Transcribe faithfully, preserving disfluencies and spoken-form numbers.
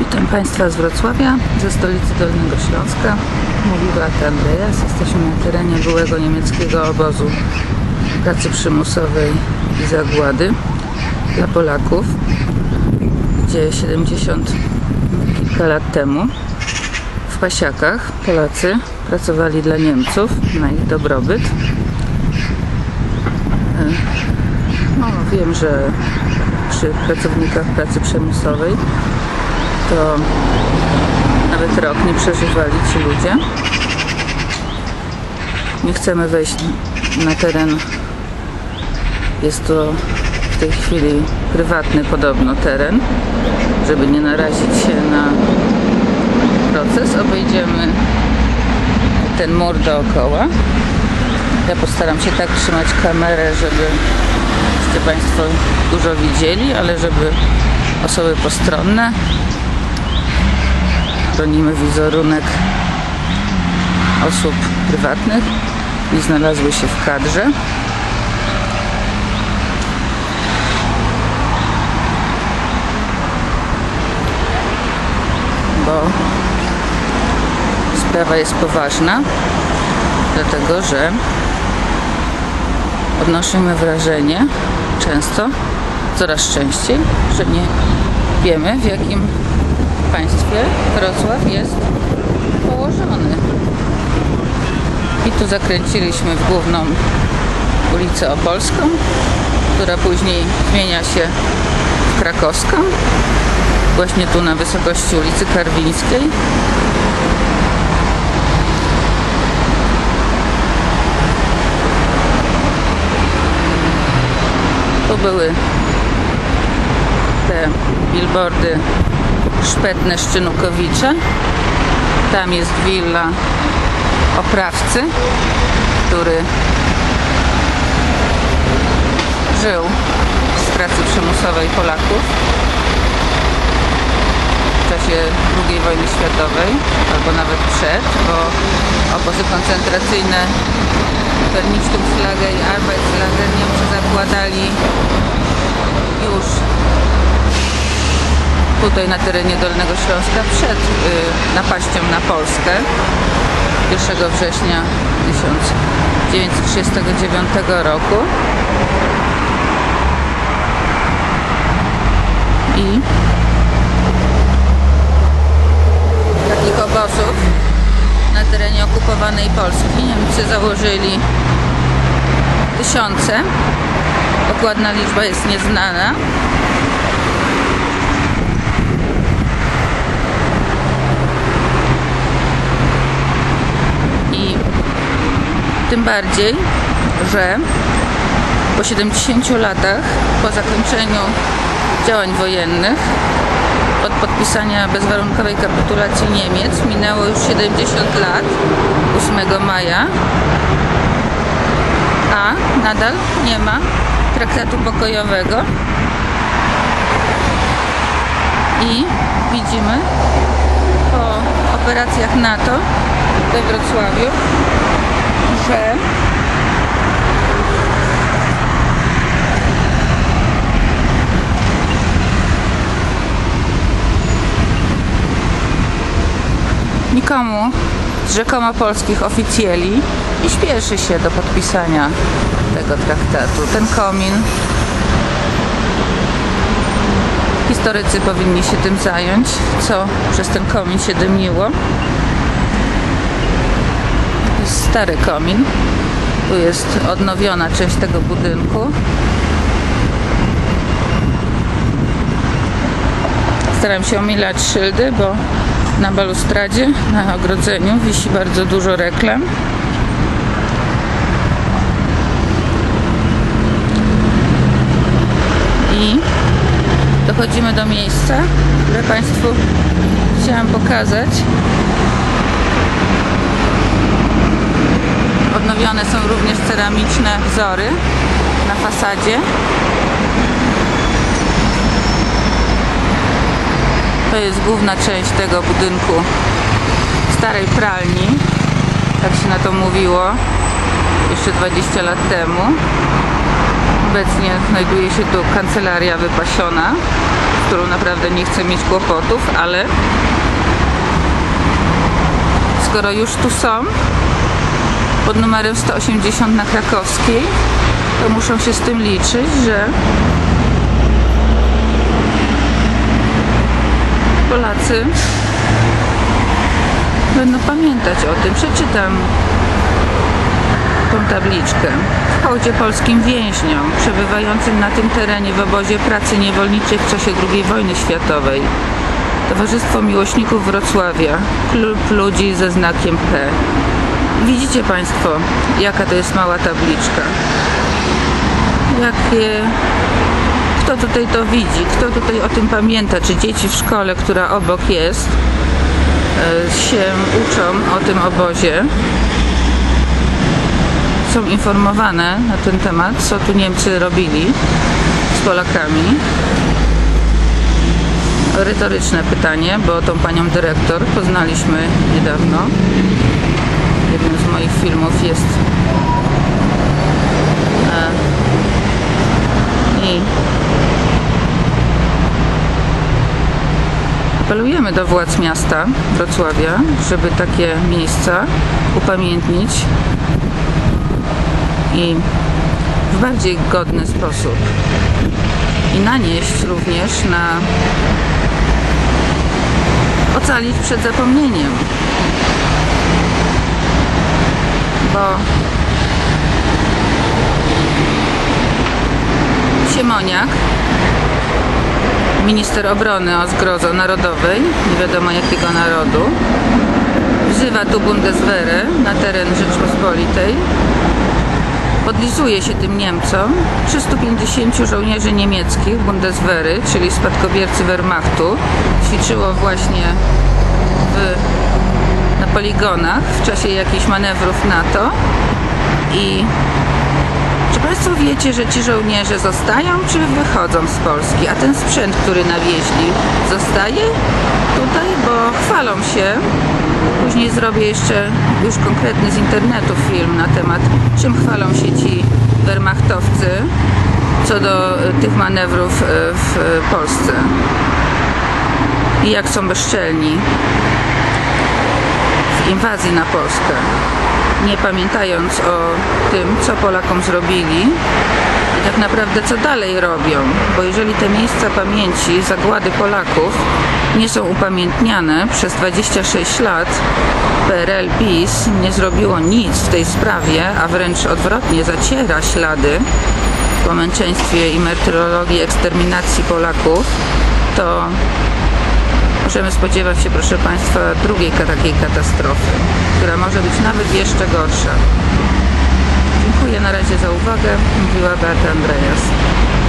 Witam Państwa z Wrocławia, ze stolicy Dolnego Śląska. Mówi Beata Andreas. Jesteśmy na terenie byłego niemieckiego obozu pracy przymusowej i zagłady dla Polaków, gdzie siedemdziesiąt kilka lat temu w Pasiakach Polacy pracowali dla Niemców na ich dobrobyt. No, wiem, że przy pracownikach pracy przymusowej to nawet rok nie przeżywali ci ludzie. Nie chcemy wejść na teren. Jest to w tej chwili prywatny podobno teren. Żeby nie narazić się na proces, obejdziemy ten mur dookoła. Ja postaram się tak trzymać kamerę, żebyście Państwo dużo widzieli, ale żeby osoby postronne. Chronimy wizerunek osób prywatnych, nie znalazły się w kadrze. Bo sprawa jest poważna, dlatego że odnosimy wrażenie często, coraz częściej, że nie wiemy, w jakim w państwie Wrocław jest położony. I tu zakręciliśmy w główną ulicę Opolską, która później zmienia się w Krakowską, właśnie tu na wysokości ulicy Karwińskiej. Tu były te billboardy szpetne Szczynukowicze. Tam jest willa oprawcy, który żył z pracy przymusowej Polaków w czasie drugiej wojny światowej, albo nawet przed, bo obozy koncentracyjne Vernichtungslager i Arbeitslager Niemcy zakładali już tutaj na terenie Dolnego Śląska przed y, napaścią na Polskę pierwszego września tysiąc dziewięćset trzydziestego dziewiątego roku. I takich obozów na terenie okupowanej Polski Niemcy założyli tysiące. Dokładna liczba jest nieznana. Tym bardziej, że po siedemdziesięciu latach, po zakończeniu działań wojennych, od podpisania bezwarunkowej kapitulacji Niemiec minęło już siedemdziesiąt lat, ósmego maja, a nadal nie ma traktatu pokojowego i widzimy po operacjach NATO we Wrocławiu, że nikomu z rzekomo polskich oficjeli nie śpieszy się do podpisania tego traktatu. Ten komin, historycy powinni się tym zająć, co przez ten komin się dymiło. Stary komin. Tu jest odnowiona część tego budynku. Staram się omijać szyldy, bo na balustradzie, na ogrodzeniu wisi bardzo dużo reklam. I dochodzimy do miejsca, które Państwu chciałam pokazać. Odnowione są również ceramiczne wzory na fasadzie. To jest główna część tego budynku starej pralni, tak się na to mówiło jeszcze dwadzieścia lat temu. Obecnie znajduje się tu kancelaria wypasiona którą naprawdę nie chcę mieć kłopotów, ale skoro już tu są pod numerem sto osiemdziesiąt na Krakowskiej, to muszą się z tym liczyć, że Polacy będą pamiętać o tym. Przeczytam tą tabliczkę. W hołdzie polskim więźniom przebywającym na tym terenie w obozie pracy niewolniczej w czasie drugiej wojny światowej. Towarzystwo Miłośników Wrocławia. Klub ludzi ze znakiem P. Widzicie Państwo, jaka to jest mała tabliczka. Jakie... Kto tutaj to widzi? Kto tutaj o tym pamięta? Czy dzieci w szkole, która obok jest, się uczą o tym obozie? Są informowane na ten temat, co tu Niemcy robili z Polakami. Retoryczne pytanie, bo tą panią dyrektor poznaliśmy niedawno. W jednym z moich filmów jest i apelujemy do władz miasta Wrocławia, żeby takie miejsca upamiętnić i w bardziej godny sposób i nanieść również na ocalić przed zapomnieniem, bo Siemoniak, minister obrony o zgrozo narodowej, nie wiadomo jakiego narodu, wzywa tu Bundeswehrę na teren Rzeczpospolitej. Podlizuje się tym Niemcom. trzystu pięćdziesięciu żołnierzy niemieckich Bundeswehry, czyli spadkobiercy Wehrmachtu, ćwiczyło właśnie w, na poligonach w czasie jakichś manewrów NATO. I czy Państwo wiecie, że ci żołnierze zostają, czy wychodzą z Polski? A ten sprzęt, który nawieźli, zostaje tutaj? Bo chwalą się. Później zrobię jeszcze już konkretny z internetu film na temat, czym chwalą się ci wehrmachtowcy co do tych manewrów w Polsce i jak są bezczelni w inwazji na Polskę, nie pamiętając o tym, co Polakom zrobili i tak naprawdę co dalej robią, bo jeżeli te miejsca pamięci, zagłady Polaków nie są upamiętniane przez dwadzieścia sześć lat, P R L B I S nie zrobiło nic w tej sprawie, a wręcz odwrotnie zaciera ślady po męczeństwie i martyrologii eksterminacji Polaków, to możemy spodziewać się, proszę Państwa, drugiej takiej katastrofy, która może być nawet jeszcze gorsza. Dziękuję na razie za uwagę. Mówiła Beata Andreas.